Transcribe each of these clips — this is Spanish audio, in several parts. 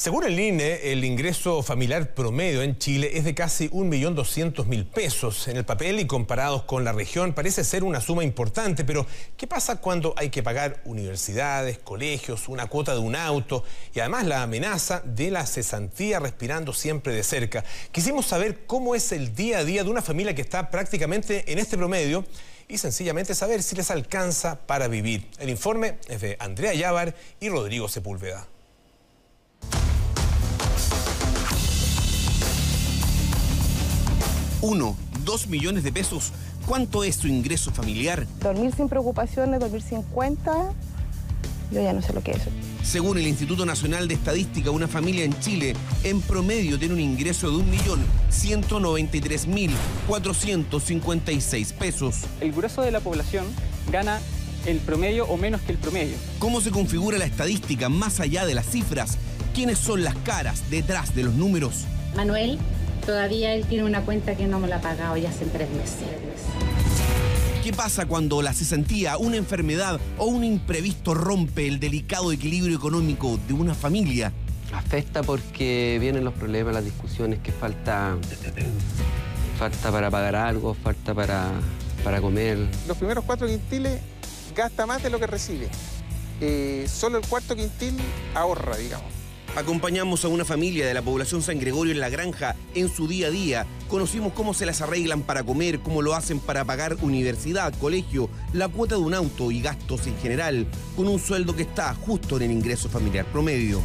Según el INE, el ingreso familiar promedio en Chile es de casi 1.200.000 pesos. En el papel y comparados con la región parece ser una suma importante, pero ¿qué pasa cuando hay que pagar universidades, colegios, una cuota de un auto y además la amenaza de la cesantía respirando siempre de cerca? Quisimos saber cómo es el día a día de una familia que está prácticamente en este promedio y sencillamente saber si les alcanza para vivir. El informe es de Andrea Yávar y Rodrigo Sepúlveda. Uno, 2 millones de pesos. ¿Cuánto es su ingreso familiar? Dormir sin preocupaciones, dormir sin cuenta, yo ya no sé lo que es. Según el Instituto Nacional de Estadística, una familia en Chile en promedio tiene un ingreso de 1.193.456 pesos. El grueso de la población gana el promedio o menos que el promedio. ¿Cómo se configura la estadística más allá de las cifras? ¿Quiénes son las caras detrás de los números? Manuel. Todavía él tiene una cuenta que no me la ha pagado ya hace 3 meses. ¿Qué pasa cuando la cesantía, una enfermedad o un imprevisto rompe el delicado equilibrio económico de una familia? Afecta porque vienen los problemas, las discusiones, que falta para pagar algo, falta para comer. Los primeros 4 quintiles gasta más de lo que recibe. Solo el 4.º quintil ahorra, digamos. Acompañamos a una familia de la población San Gregorio en La Granja en su día a día. Conocimos cómo se las arreglan para comer, cómo lo hacen para pagar universidad, colegio, la cuota de un auto y gastos en general, con un sueldo que está justo en el ingreso familiar promedio.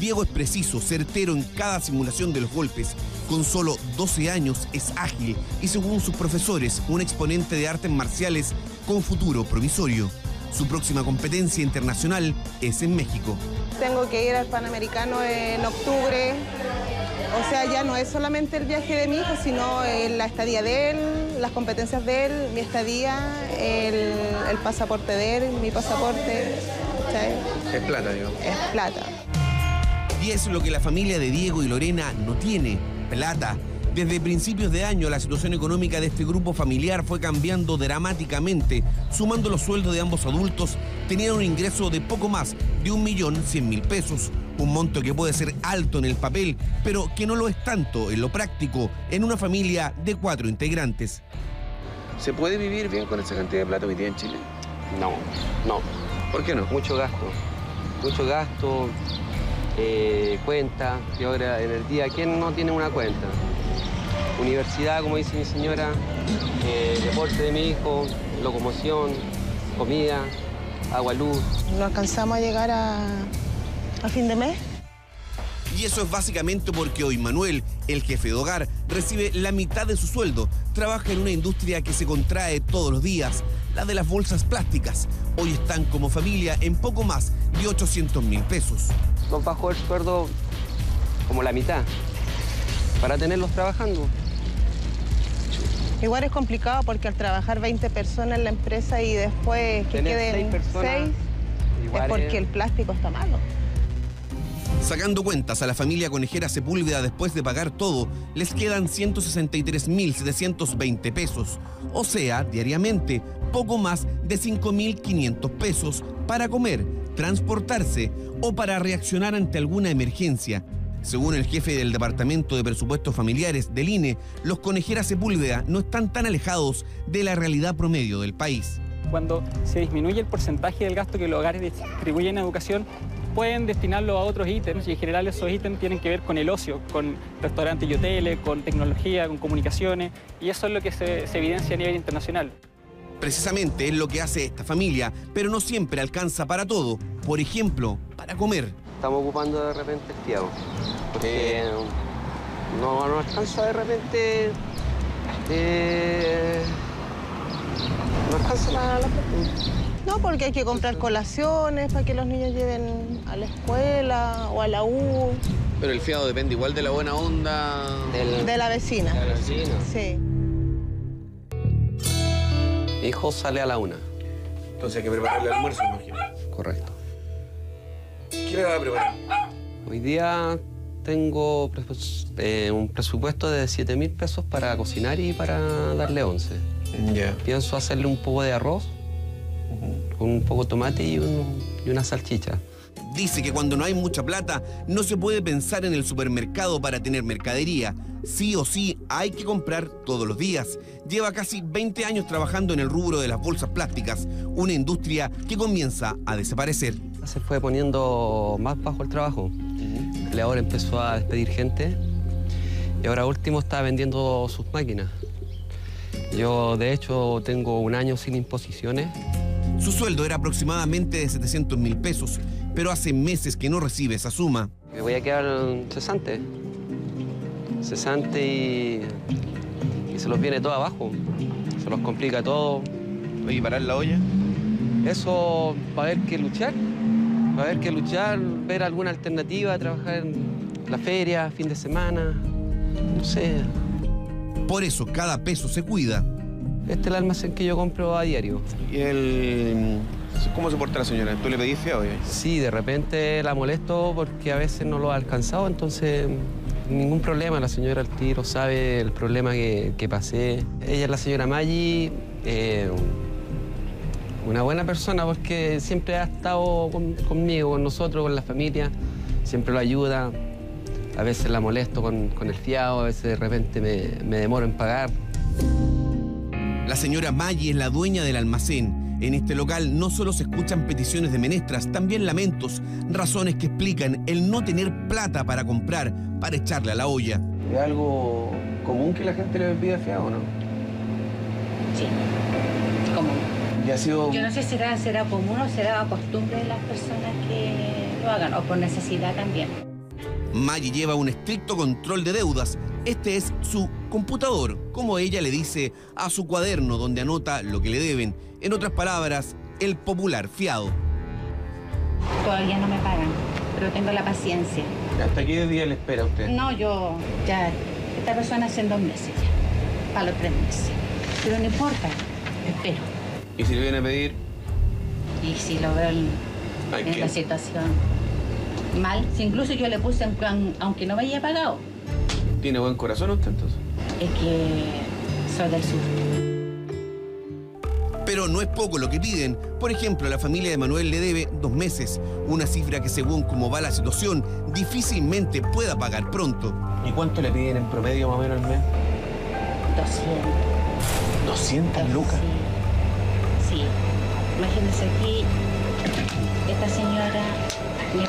Diego es preciso, certero en cada simulación de los golpes. Con solo 12 años es ágil y, según sus profesores, un exponente de artes marciales con futuro provisorio. Su próxima competencia internacional es en México. Tengo que ir al Panamericano en octubre. O sea, ya no es solamente el viaje de mi hijo, sino la estadía de él, las competencias de él, mi estadía, el pasaporte de él, mi pasaporte. ¿Sabes? Es plata, digo. Es plata. Y es lo que la familia de Diego y Lorena no tiene, plata. Desde principios de año la situación económica de este grupo familiar fue cambiando dramáticamente. Sumando los sueldos de ambos adultos, tenían un ingreso de poco más de 1.100.000 pesos. Un monto que puede ser alto en el papel, pero que no lo es tanto en lo práctico en una familia de 4 integrantes. ¿Se puede vivir bien con esa cantidad de plata que tiene en Chile? No, no. ¿Por qué no? Mucho gasto. Mucho gasto. Cuenta, que ahora en el día, ¿quién no tiene una cuenta? Universidad, como dice mi señora, deporte de mi hijo, locomoción, comida, agua, luz. ¿No alcanzamos a llegar a fin de mes? Y eso es básicamente porque hoy Manuel, el jefe de hogar, recibe la mitad de su sueldo. Trabaja en una industria que se contrae todos los días, la de las bolsas plásticas. Hoy están como familia en poco más de 800.000 pesos. Nos bajó el sueldo como la mitad para tenerlos trabajando. Igual es complicado porque al trabajar 20 personas en la empresa y después que queden 6, es porque el plástico está malo. Sacando cuentas, a la familia Conejera Sepúlveda, después de pagar todo, les quedan 163.720 pesos. O sea, diariamente, poco más de 5.500 pesos para comer, transportarse o para reaccionar ante alguna emergencia. Según el jefe del Departamento de Presupuestos Familiares del INE, los Conejera Sepúlveda no están tan alejados de la realidad promedio del país. Cuando se disminuye el porcentaje del gasto que los hogares distribuyen a educación, pueden destinarlo a otros ítems, y en general esos ítems tienen que ver con el ocio, con restaurantes y hoteles, con tecnología, con comunicaciones, y eso es lo que se evidencia a nivel internacional. Precisamente es lo que hace esta familia, pero no siempre alcanza para todo, por ejemplo, para comer. Estamos ocupando de repente el tiago, porque no alcanza de repente, no alcanza nada. No, porque hay que comprar colaciones para que los niños lleven a la escuela o a la U. Pero el fiado depende igual de la buena onda... De la vecina. De la vecina. Sí. Mi hijo sale a la 1. Entonces hay que prepararle el almuerzo, imagino. Correcto. ¿Qué le va a preparar? Hoy día tengo un presupuesto de 7.000 pesos para cocinar y para darle 11. Yeah. Pienso hacerle un poco de arroz, con un poco de tomate y una salchicha. Dice que cuando no hay mucha plata, no se puede pensar en el supermercado para tener mercadería. Sí o sí, hay que comprar todos los días. Lleva casi 20 años trabajando en el rubro de las bolsas plásticas, una industria que comienza a desaparecer. Se fue poniendo más bajo el trabajo. El ahora empezó a despedir gente y ahora último está vendiendo sus máquinas. Yo, de hecho, tengo un año sin imposiciones. Su sueldo era aproximadamente de 700.000 pesos, pero hace meses que no recibe esa suma. Me voy a quedar cesante. Cesante y se los viene todo abajo. Se los complica todo. Oye, ¿parar la olla? Eso va a haber que luchar. Va a haber que luchar, ver alguna alternativa, trabajar en la feria, fin de semana, no sé. Por eso cada peso se cuida. Este es el almacén que yo compro a diario. ¿Y cómo se porta la señora? ¿Tú le pedís feo? Sí, de repente la molesto porque a veces no lo ha alcanzado, entonces ningún problema. La señora al tiro sabe el problema que pasé. Ella es la señora Maggi, una buena persona porque siempre ha estado conmigo, con nosotros, con la familia, siempre lo ayuda. A veces la molesto con el fiado, a veces de repente me demoro en pagar. La señora Maggi es la dueña del almacén. En este local no solo se escuchan peticiones de menestras, también lamentos, razones que explican el no tener plata para comprar, para echarle a la olla. ¿Es algo común que la gente le pida fiado o no? Sí, común. ¿Y ha sido? Yo no sé si será común o será costumbre de las personas que lo hagan, o por necesidad también. Maggi lleva un estricto control de deudas. Este es su computador, como ella le dice, a su cuaderno donde anota lo que le deben. En otras palabras, el popular fiado. Todavía no me pagan, pero tengo la paciencia. ¿Hasta qué día le espera usted? No, yo ya... Esta persona hace 2 meses ya, para los 3 meses. Pero no importa, espero. ¿Y si le viene a pedir? Y si lo veo en la situación mal, si incluso yo le puse en plan, aunque no me haya pagado. ¿Tiene buen corazón usted entonces? Es que soy del sur. Pero no es poco lo que piden. Por ejemplo, la familia de Manuel le debe 2 meses. Una cifra que, según cómo va la situación, difícilmente pueda pagar pronto. ¿Y cuánto le piden en promedio más o menos al mes? 200. ¿200 lucas? Sí. Imagínense aquí, esta señora... Me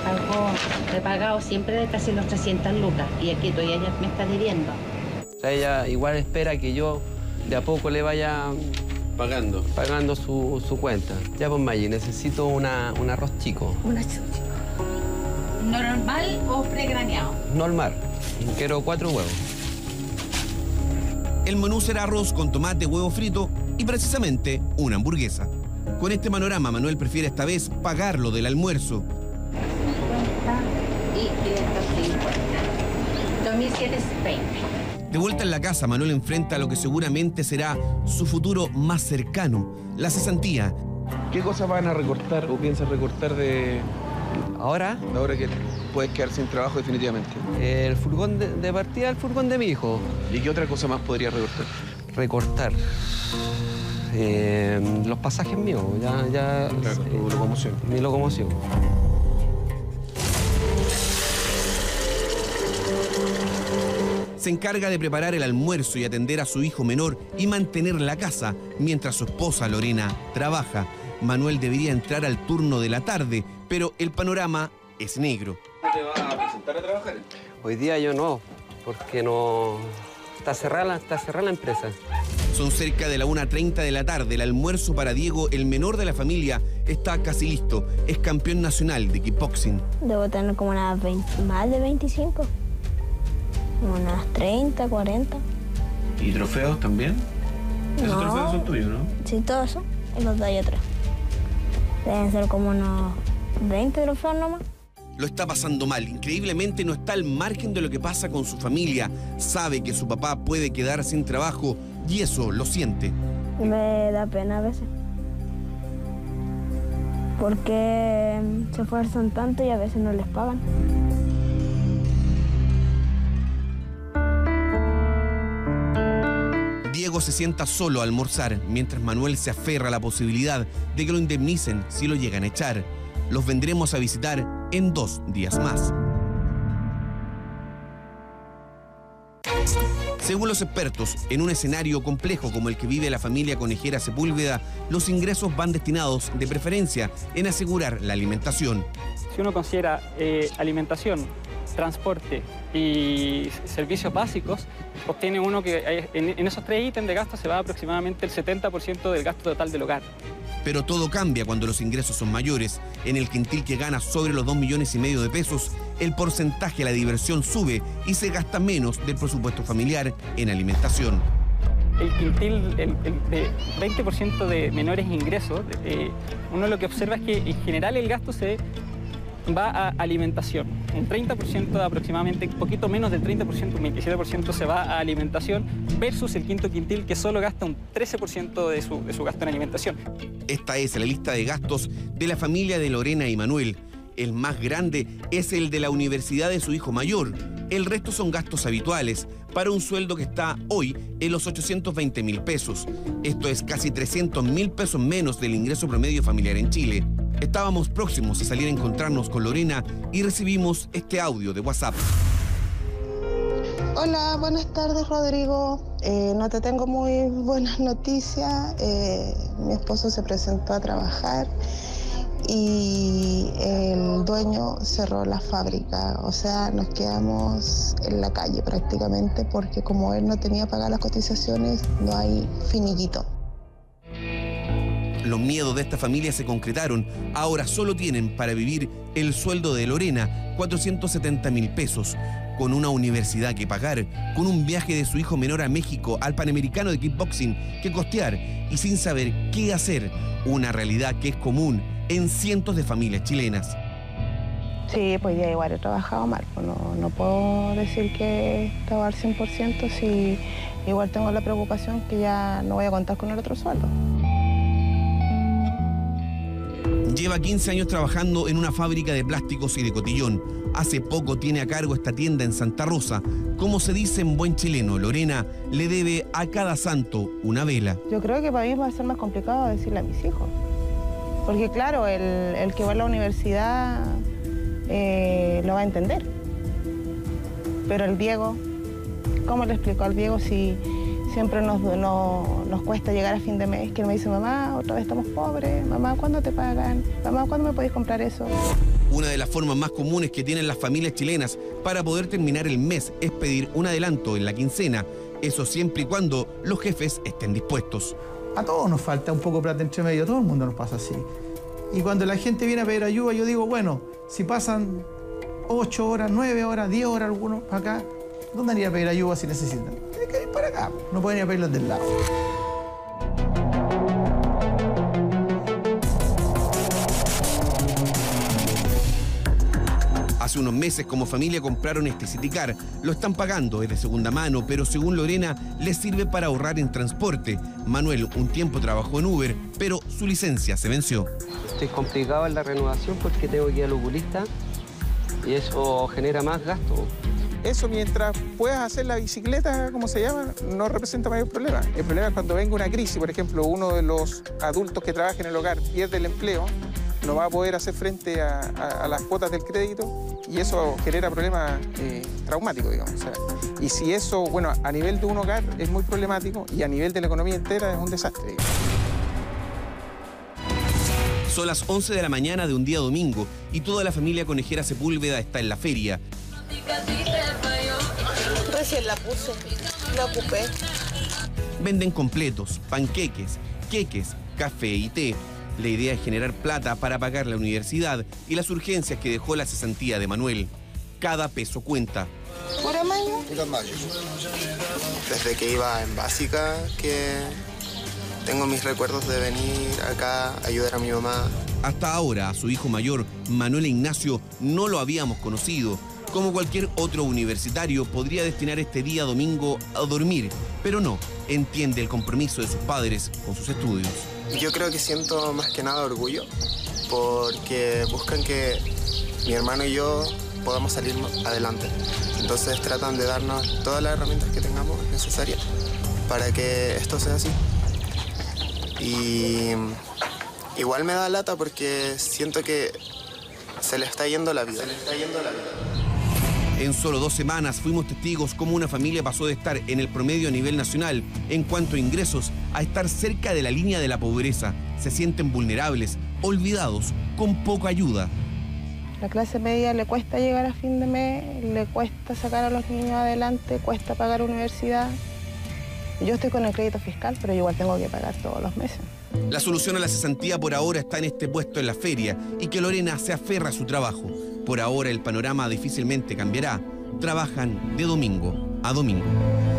he pagado siempre de casi los 300 lucas y aquí todavía ella me está debiendo. O sea, ella igual espera que yo de a poco le vaya pagando su cuenta. Ya, pues, Maggi, necesito un arroz chico. Un arroz chico. ¿Normal o pregraneado? Normal. Quiero 4 huevos. El menú será arroz con tomate, huevo frito y precisamente una hamburguesa. Con este panorama, Manuel prefiere esta vez pagar lo del almuerzo. 2.720. De vuelta en la casa, Manuel enfrenta lo que seguramente será su futuro más cercano, la cesantía. ¿Qué cosas van a recortar o piensas recortar de...? ¿Ahora? Ahora que puedes quedar sin trabajo definitivamente. El furgón de partida, el furgón de mi hijo. ¿Y qué otra cosa más podrías recortar? Recortar... los pasajes míos, ya... Claro, tu locomoción. Mi locomoción. Se encarga de preparar el almuerzo y atender a su hijo menor y mantener la casa mientras su esposa Lorena trabaja. Manuel debería entrar al turno de la tarde, pero el panorama es negro. ¿Te vas a presentar a trabajar? Hoy día yo no, porque no... Está cerrada la empresa. Son cerca de la 1:30 de la tarde. El almuerzo para Diego, el menor de la familia, está casi listo. Es campeón nacional de kickboxing. Debo tener como unas 20, más de 25. Unas 30, 40. ¿Y trofeos también? No. ¿Esos trofeos son tuyos, no? Sí, todos son. Y los doy atrás. Deben ser como unos 20 trofeos nomás. Lo está pasando mal. Increíblemente no está al margen de lo que pasa con su familia. Sabe que su papá puede quedar sin trabajo y eso lo siente. Me da pena a veces. Porque se esfuerzan tanto y a veces no les pagan. Diego se sienta solo a almorzar, mientras Manuel se aferra a la posibilidad de que lo indemnicen si lo llegan a echar. Los vendremos a visitar en 2 días más. Según los expertos, en un escenario complejo como el que vive la familia Conejera Sepúlveda, los ingresos van destinados de preferencia en asegurar la alimentación. Si uno considera alimentación, transporte y servicios básicos, obtiene uno que en esos 3 ítems de gasto se va aproximadamente el 70% del gasto total del hogar. Pero todo cambia cuando los ingresos son mayores. En el quintil que gana sobre los 2,5 millones de pesos, el porcentaje a la diversión sube y se gasta menos del presupuesto familiar en alimentación. El quintil de 20% de menores ingresos, uno lo que observa es que en general el gasto se va a alimentación. Un 30% aproximadamente, un poquito menos del 30%, un 27% se va a alimentación, versus el quinto quintil que solo gasta un 13% de su gasto en alimentación. Esta es la lista de gastos de la familia de Lorena y Manuel. El más grande es el de la universidad de su hijo mayor. El resto son gastos habituales para un sueldo que está hoy en los 820.000 pesos. Esto es casi 300.000 pesos menos del ingreso promedio familiar en Chile. Estábamos próximos a salir a encontrarnos con Lorena y recibimos este audio de WhatsApp. Hola, buenas tardes, Rodrigo. No te tengo muy buenas noticias. Mi esposo se presentó a trabajar y el dueño cerró la fábrica. O sea, nos quedamos en la calle prácticamente porque como él no tenía que pagar las cotizaciones, no hay finiquito. Los miedos de esta familia se concretaron. Ahora solo tienen para vivir el sueldo de Lorena, 470.000 pesos. Con una universidad que pagar, con un viaje de su hijo menor a México al Panamericano de kickboxing que costear y sin saber qué hacer, una realidad que es común en cientos de familias chilenas. Sí, pues ya igual he trabajado mal, no puedo decir que estaba al 100% si igual tengo la preocupación que ya no voy a contar con el otro sueldo. Lleva 15 años trabajando en una fábrica de plásticos y de cotillón. Hace poco tiene a cargo esta tienda en Santa Rosa. Como se dice en buen chileno, Lorena le debe a cada santo una vela. Yo creo que para mí va a ser más complicado decirle a mis hijos. Porque claro, el que va a la universidad lo va a entender. Pero el Diego, ¿cómo le explico al Diego si siempre nos cuesta llegar a fin de mes? Que él me dice, mamá, otra vez estamos pobres, mamá, ¿cuándo te pagan? Mamá, ¿cuándo me podéis comprar eso? Una de las formas más comunes que tienen las familias chilenas para poder terminar el mes es pedir un adelanto en la quincena. Eso siempre y cuando los jefes estén dispuestos. A todos nos falta un poco de plata entre medio, a todo el mundo nos pasa así. Y cuando la gente viene a pedir ayuda, yo digo, bueno, si pasan 8 horas, 9 horas, 10 horas algunos para acá, ¿dónde van a ir a pedir ayuda si necesitan? Tienen que ir para acá, no pueden ir a pedirlos del lado. Hace unos meses como familia compraron este Citycar. Lo están pagando, es de segunda mano, pero según Lorena les sirve para ahorrar en transporte. Manuel un tiempo trabajó en Uber, pero su licencia se venció. Estoy complicado en la renovación porque tengo que ir al oculista y eso genera más gasto. Eso mientras puedas hacer la bicicleta, como se llama, no representa mayor problema. El problema es cuando venga una crisis, por ejemplo, uno de los adultos que trabaja en el hogar pierde el empleo, no va a poder hacer frente a las cuotas del crédito y eso genera problemas traumáticos, digamos. O sea, y si eso, bueno, a nivel de un hogar es muy problemático y a nivel de la economía entera es un desastre, digamos. Son las 11 de la mañana de un día domingo y toda la familia Conejera Sepúlveda está en la feria. Recién la puse, la ocupé. Venden completos, panqueques, queques, café y té. La idea es generar plata para pagar la universidad y las urgencias que dejó la cesantía de Manuel. Cada peso cuenta. ¿Por amaño? Por amaño. Desde que iba en básica que tengo mis recuerdos de venir acá a ayudar a mi mamá. Hasta ahora a su hijo mayor, Manuel Ignacio, no lo habíamos conocido. Como cualquier otro universitario, podría destinar este día domingo a dormir, pero no, entiende el compromiso de sus padres con sus estudios. Yo creo que siento más que nada orgullo, porque buscan que mi hermano y yo podamos salir adelante. Entonces tratan de darnos todas las herramientas que tengamos necesarias para que esto sea así. Y igual me da lata porque siento que se le está yendo la vida. En solo 2 semanas fuimos testigos cómo una familia pasó de estar en el promedio a nivel nacional en cuanto a ingresos a estar cerca de la línea de la pobreza. Se sienten vulnerables, olvidados, con poca ayuda. La clase media le cuesta llegar a fin de mes, le cuesta sacar a los niños adelante, cuesta pagar universidad. Yo estoy con el crédito fiscal, pero yo igual tengo que pagar todos los meses. La solución a la cesantía por ahora está en este puesto en la feria y que Lorena se aferra a su trabajo. Por ahora el panorama difícilmente cambiará. Trabajan de domingo a domingo.